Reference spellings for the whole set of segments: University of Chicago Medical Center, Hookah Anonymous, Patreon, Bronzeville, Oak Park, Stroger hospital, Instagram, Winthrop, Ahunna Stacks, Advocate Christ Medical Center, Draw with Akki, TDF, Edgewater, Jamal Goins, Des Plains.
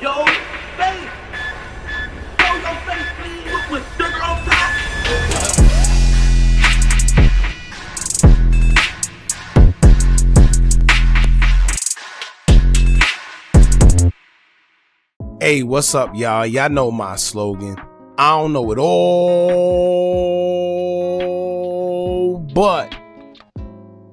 Yo, face! Yo, your face, please, with sugar on top! Hey, what's up, y'all? Y'all know my slogan. I don't know it all, but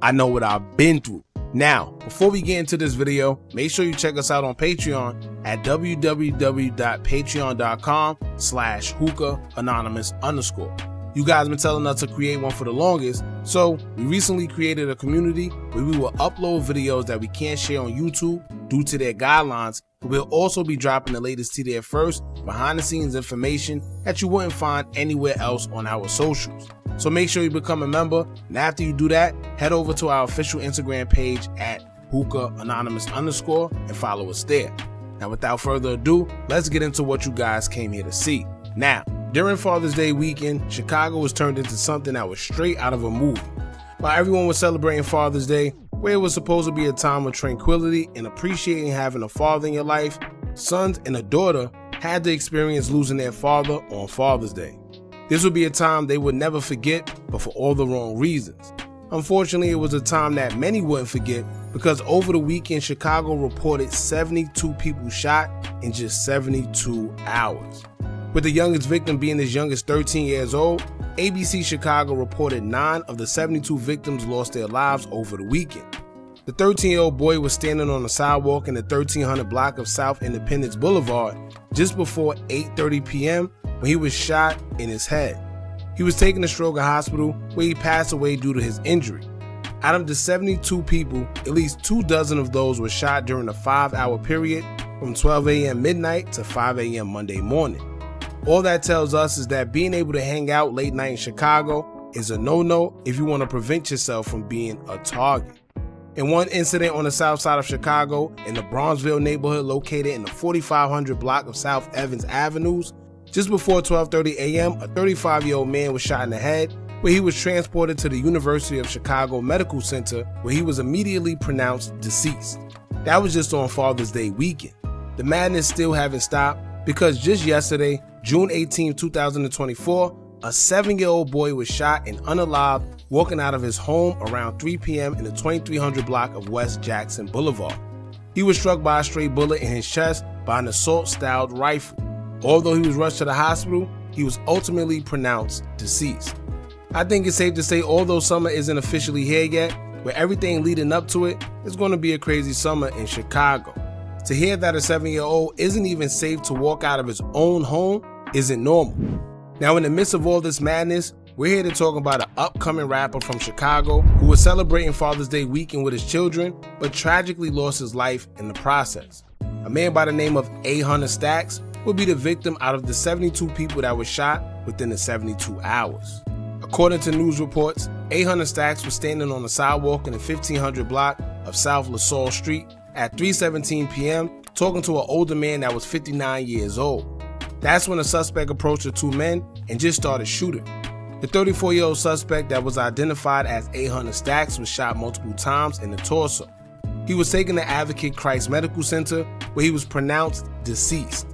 I know what I've been through. Now, before we get into this video, make sure you check us out on Patreon at www.patreon.com/hookah_anonymous. You guys been telling us to create one for the longest, so we recently created a community where we will upload videos that we can't share on YouTube due to their guidelines. We'll also be dropping the latest TDF first, behind-the-scenes information that you wouldn't find anywhere else on our socials. So make sure you become a member, and after you do that, head over to our official Instagram page at hookah_anonymous and follow us there. Now, without further ado, let's get into what you guys came here to see. Now, during Father's Day weekend, Chicago was turned into something that was straight out of a movie. While everyone was celebrating Father's Day, where it was supposed to be a time of tranquility and appreciating having a father in your life, sons and a daughter had to experience losing their father on Father's Day. This would be a time they would never forget, but for all the wrong reasons. Unfortunately, it was a time that many wouldn't forget because over the weekend, Chicago reported 72 people shot in just 72 hours. With the youngest victim being as young as 13 years old, ABC Chicago reported 9 of the 72 victims lost their lives over the weekend. The 13-year-old boy was standing on the sidewalk in the 1300 block of South Independence Boulevard just before 8:30 p.m. when he was shot in his head. He was taken to Stroger Hospital where he passed away due to his injury. Out of the 72 people, at least 2 dozen of those were shot during a 5-hour period from 12 a.m. midnight to 5 a.m. Monday morning. All that tells us is that being able to hang out late night in Chicago is a no-no if you want to prevent yourself from being a target. In one incident on the south side of Chicago, in the Bronzeville neighborhood located in the 4500 block of South Evans Avenues, just before 12:30 a.m., a 35-year-old man was shot in the head where he was transported to the University of Chicago Medical Center where he was immediately pronounced deceased. That was just on Father's Day weekend. The madness still haven't stopped because just yesterday, June 18, 2024, a 7-year-old boy was shot and unalived walking out of his home around 3 p.m. in the 2300 block of West Jackson Boulevard. He was struck by a stray bullet in his chest by an assault-style rifle. Although he was rushed to the hospital, he was ultimately pronounced deceased. I think it's safe to say although summer isn't officially here yet, with everything leading up to it, it's going to be a crazy summer in Chicago. To hear that a 7-year-old isn't even safe to walk out of his own home isn't normal. Now, in the midst of all this madness, we're here to talk about an upcoming rapper from Chicago who was celebrating Father's Day weekend with his children, but tragically lost his life in the process. A man by the name of Ahunna Stacks would be the victim out of the 72 people that were shot within the 72 hours. According to news reports, Ahunna Stacks was standing on the sidewalk in the 1500 block of South LaSalle Street at 3:17 p.m. talking to an older man that was 59 years old. That's when a suspect approached the two men and just started shooting. The 34-year-old suspect that was identified as Ahunna Stacks was shot multiple times in the torso. He was taken to Advocate Christ Medical Center where he was pronounced deceased.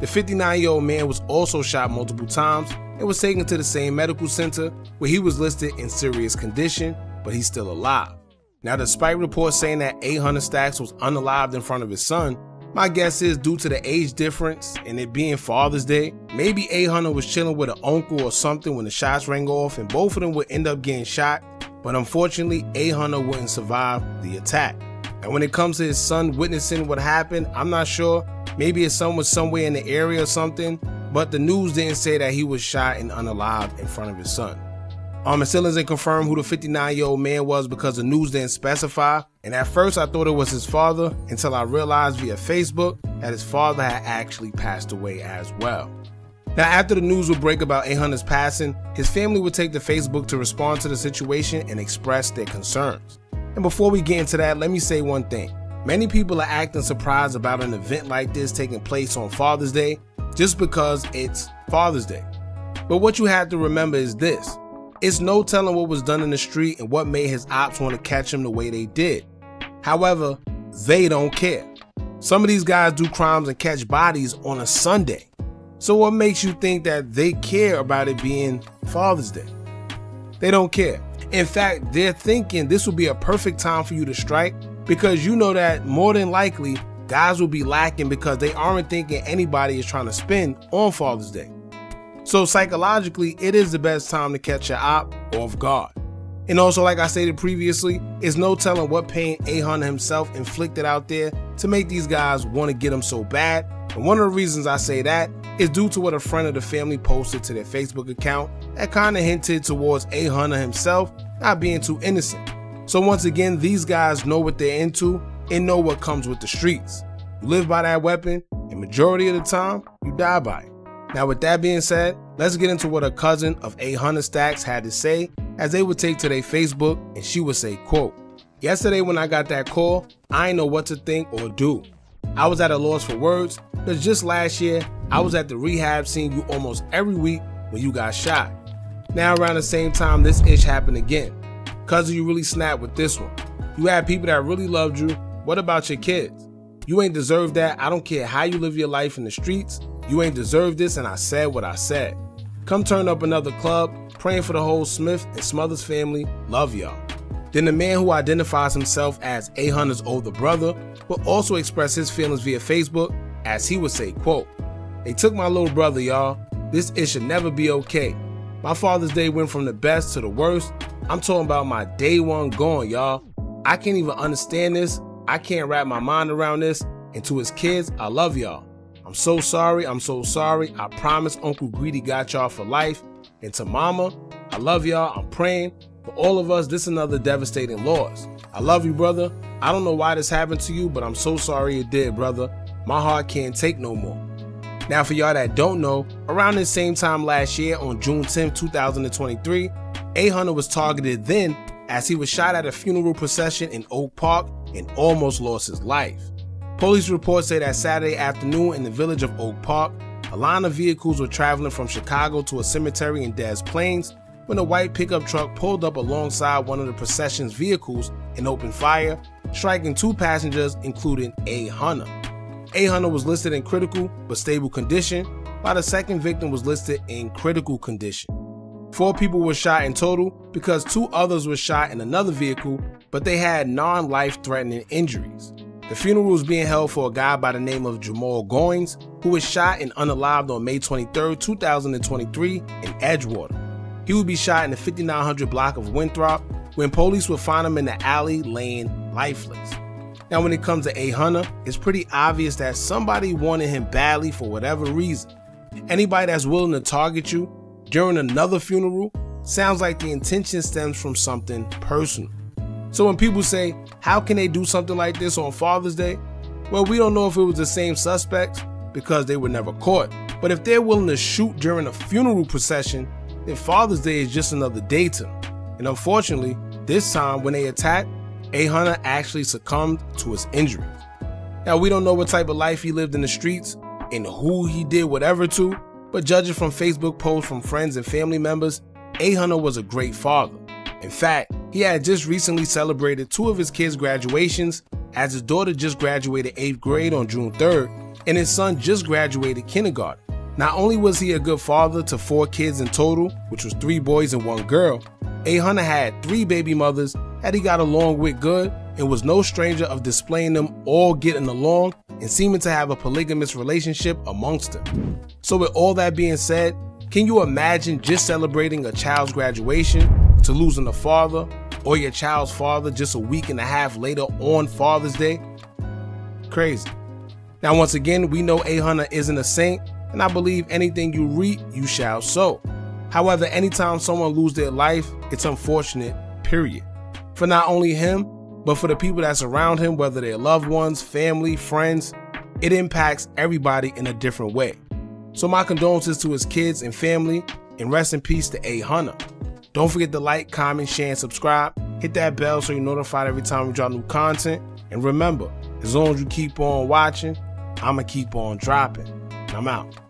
The 59-year-old man was also shot multiple times and was taken to the same medical center where he was listed in serious condition, but he's still alive. Now, despite reports saying that Ahunna Stacks was unalived in front of his son, my guess is due to the age difference and it being Father's Day, maybe Ahunna was chilling with an uncle or something when the shots rang off and both of them would end up getting shot, but unfortunately Ahunna wouldn't survive the attack. And when it comes to his son witnessing what happened, I'm not sure, maybe his son was somewhere in the area or something, but the news didn't say that he was shot and unalived in front of his son. It still isn't confirmed who the 59-year-old man was because the news didn't specify, and at first I thought it was his father until I realized via Facebook that his father had actually passed away as well. Now, after the news would break about Ahunna's passing, his family would take to Facebook to respond to the situation and express their concerns. And before we get into that, let me say one thing. Many people are acting surprised about an event like this taking place on Father's Day just because it's Father's Day. But what you have to remember is this. It's no telling what was done in the street and what made his ops want to catch him the way they did. However, they don't care. Some of these guys do crimes and catch bodies on a Sunday. So what makes you think that they care about it being Father's Day? They don't care. In fact, they're thinking this will be a perfect time for you to strike because you know that more than likely guys will be lacking because they aren't thinking anybody is trying to spend on Father's Day. So psychologically, it is the best time to catch an op off guard. And also, like I stated previously, it's no telling what pain Ahunna himself inflicted out there to make these guys want to get him so bad. And one of the reasons I say that is due to what a friend of the family posted to their Facebook account that kind of hinted towards Ahunna himself not being too innocent. So once again, these guys know what they're into and know what comes with the streets. You live by that weapon, and majority of the time, you die by it. Now with that being said, let's get into what a cousin of Ahunna Stacks had to say as they would take to their Facebook, and she would say, quote, "Yesterday when I got that call, I didn't know what to think or do. I was at a loss for words because just last year, I was at the rehab seeing you almost every week when you got shot. Now around the same time, this ish happened again. Cousin, you really snapped with this one. You had people that really loved you. What about your kids? You ain't deserved that. I don't care how you live your life in the streets. You ain't deserved this, and I said what I said. Come turn up another club, praying for the whole Smith and Smothers family. Love y'all." Then the man who identifies himself as Ahunna's older brother will also express his feelings via Facebook as he would say, quote, "They took my little brother, y'all. This it should never be okay. My Father's Day went from the best to the worst. I'm talking about my day one gone, y'all. I can't even understand this. I can't wrap my mind around this. And to his kids, I love y'all. I'm so sorry. I'm so sorry. I promise Uncle Greedy got y'all for life. And to Mama, I love y'all. I'm praying for all of us. This is another devastating loss. I love you, brother. I don't know why this happened to you, but I'm so sorry it did, brother. My heart can't take no more." Now for y'all that don't know, around the same time last year on June 10, 2023, Ahunna was targeted then as he was shot at a funeral procession in Oak Park and almost lost his life. Police reports say that Saturday afternoon in the village of Oak Park, a line of vehicles were traveling from Chicago to a cemetery in Des Plains when a white pickup truck pulled up alongside one of the procession's vehicles and opened fire, striking two passengers including Ahunna. Ahunna was listed in critical but stable condition, while the second victim was listed in critical condition. 4 people were shot in total because 2 others were shot in another vehicle, but they had non-life-threatening injuries. The funeral was being held for a guy by the name of Jamal Goins, who was shot and unalived on May 23, 2023 in Edgewater. He would be shot in the 5900 block of Winthrop when police would find him in the alley laying lifeless. Now when it comes to Ahunna, it's pretty obvious that somebody wanted him badly for whatever reason. Anybody that's willing to target you during another funeral sounds like the intention stems from something personal. So when people say, how can they do something like this on Father's Day? Well, we don't know if it was the same suspects because they were never caught. But if they're willing to shoot during a funeral procession, then Father's Day is just another day to them. And unfortunately, this time when they attacked, Ahunna actually succumbed to his injuries. Now we don't know what type of life he lived in the streets and who he did whatever to, but judging from Facebook posts from friends and family members, Ahunna was a great father. In fact, he had just recently celebrated 2 of his kids' graduations, as his daughter just graduated 8th grade on June 3rd and his son just graduated kindergarten. Not only was he a good father to 4 kids in total, which was 3 boys and 1 girl, Ahunna had 3 baby mothers that he got along with good and was no stranger of displaying them all getting along and seeming to have a polygamous relationship amongst them. So with all that being said, can you imagine just celebrating a child's graduation to losing a father or your child's father just a week and a half later on Father's Day? Crazy. Now once again, we know Ahunna isn't a saint, and I believe anything you reap, you shall sow. However, anytime someone loses their life, it's unfortunate, period. For not only him, but for the people that surround him, whether they're loved ones, family, friends, it impacts everybody in a different way. So my condolences to his kids and family, and rest in peace to Ahunna. Don't forget to like, comment, share, and subscribe. Hit that bell so you're notified every time we drop new content. And remember, as long as you keep on watching, I'ma keep on dropping. I'm out.